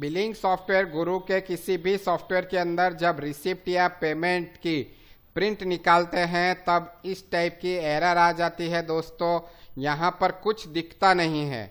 Billing software गुरु के किसी भी सॉफ्टवेयर के अंदर जब रिसिप्ट या पेमेंट की प्रिंट निकालते हैं तब इस टाइप की एरर आ जाती है दोस्तों। यहाँ पर कुछ दिखता नहीं है,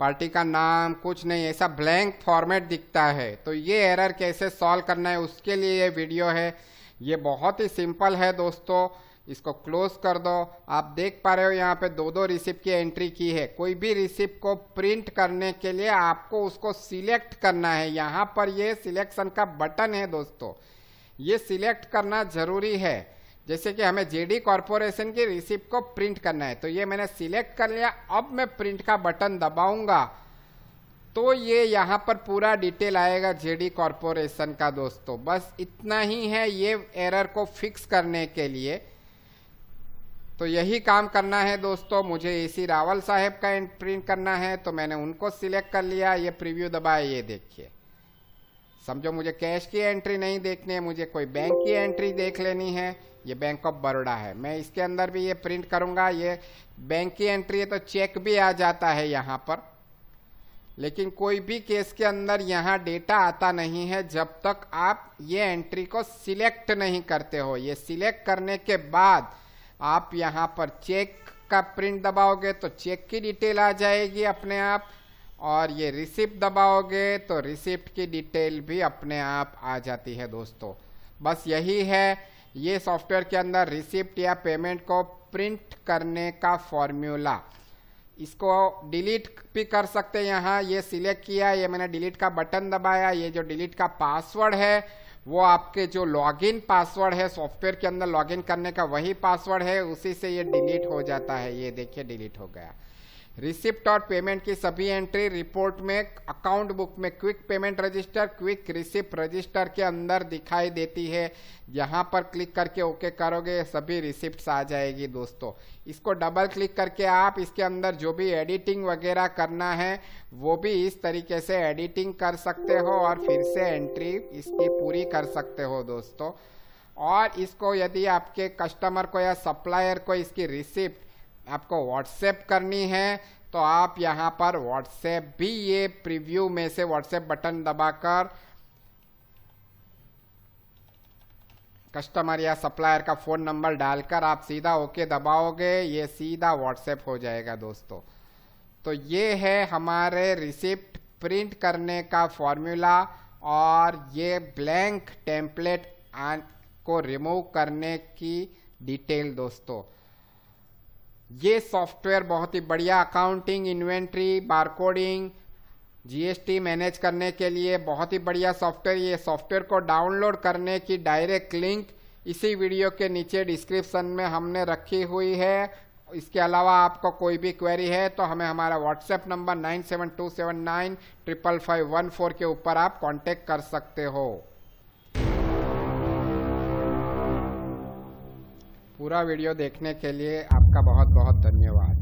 पार्टी का नाम कुछ नहीं, ऐसा ब्लैंक फॉर्मेट दिखता है। तो ये एरर कैसे सॉल्व करना है उसके लिए ये वीडियो है। ये बहुत ही सिंपल है दोस्तों, इसको क्लोज कर दो। आप देख पा रहे हो यहाँ पे दो दो रिसिप्ट की एंट्री की है। कोई भी रिसिप्ट को प्रिंट करने के लिए आपको उसको सिलेक्ट करना है। यहाँ पर ये सिलेक्शन का बटन है दोस्तों, ये सिलेक्ट करना जरूरी है। जैसे कि हमें जे डी कॉरपोरेशन की रिसिप्ट को प्रिंट करना है, तो ये मैंने सिलेक्ट कर लिया। अब मैं प्रिंट का बटन दबाऊंगा तो ये यहाँ पर पूरा डिटेल आएगा जे डी कॉरपोरेशन का दोस्तों। बस इतना ही है ये एरर को फिक्स करने के लिए। तो यही काम करना है दोस्तों। मुझे AC रावल साहब का प्रिंट करना है तो मैंने उनको सिलेक्ट कर लिया। ये प्रीव्यू दबाए, ये देखिए। समझो मुझे कैश की एंट्री नहीं देखनी है, मुझे कोई बैंक की एंट्री देख लेनी है। ये बैंक ऑफ बड़ौदा है, मैं इसके अंदर भी ये प्रिंट करूंगा। ये बैंक की एंट्री है तो चेक भी आ जाता है यहाँ पर, लेकिन कोई भी केस के अंदर यहाँ डेटा आता नहीं है जब तक आप ये एंट्री को सिलेक्ट नहीं करते हो। ये सिलेक्ट करने के बाद आप यहाँ पर चेक का प्रिंट दबाओगे तो चेक की डिटेल आ जाएगी अपने आप, और ये रिसिप्ट दबाओगे तो रिसिप्ट की डिटेल भी अपने आप आ जाती है दोस्तों। बस यही है ये सॉफ्टवेयर के अंदर रिसिप्ट या पेमेंट को प्रिंट करने का फॉर्मूला। इसको डिलीट भी कर सकते हैं। यहाँ ये सिलेक्ट किया, ये मैंने डिलीट का बटन दबाया। ये जो डिलीट का पासवर्ड है वो आपके जो लॉगिन पासवर्ड है सॉफ्टवेयर के अंदर लॉगिन करने का वही पासवर्ड है, उसी से ये डिलीट हो जाता है। ये देखिए डिलीट हो गया। रिसिप्ट और पेमेंट की सभी एंट्री रिपोर्ट में, अकाउंट बुक में quick payment register, quick receipt register के अंदर दिखाई देती है। यहाँ पर क्लिक करके ओके करोगे सभी रिसिप्ट आ जाएगी दोस्तों। इसको डबल क्लिक करके आप इसके अंदर जो भी एडिटिंग वगैरह करना है वो भी इस तरीके से एडिटिंग कर सकते हो और फिर से एंट्री इसकी पूरी कर सकते हो दोस्तों। और इसको यदि आपके कस्टमर को या सप्लायर को इसकी रिसिप्ट आपको व्हाट्सएप करनी है तो आप यहाँ पर व्हाट्सएप भी ये प्रीव्यू में से व्हाट्सएप बटन दबाकर कस्टमर या सप्लायर का फ़ोन नंबर डालकर आप सीधा ओके दबाओगे, ये सीधा व्हाट्सएप हो जाएगा दोस्तों। तो ये है हमारे रिसिप्ट प्रिंट करने का फॉर्मूला, और ये ब्लैंक टेम्पलेट को रिमूव करने की डिटेल दोस्तों। ये सॉफ्टवेयर बहुत ही बढ़िया accounting, inventory, barcoding, GST manage करने के लिए बहुत ही बढ़िया सॉफ्टवेयर। ये सॉफ्टवेयर को डाउनलोड करने की डायरेक्ट लिंक इसी वीडियो के नीचे डिस्क्रिप्शन में हमने रखी हुई है। इसके अलावा आपको कोई भी क्वेरी है तो हमें हमारा व्हाट्सएप नंबर 9727955514 के ऊपर आप कॉन्टेक्ट कर सकते हो। पूरा वीडियो देखने के लिए आपका बहुत बहुत धन्यवाद।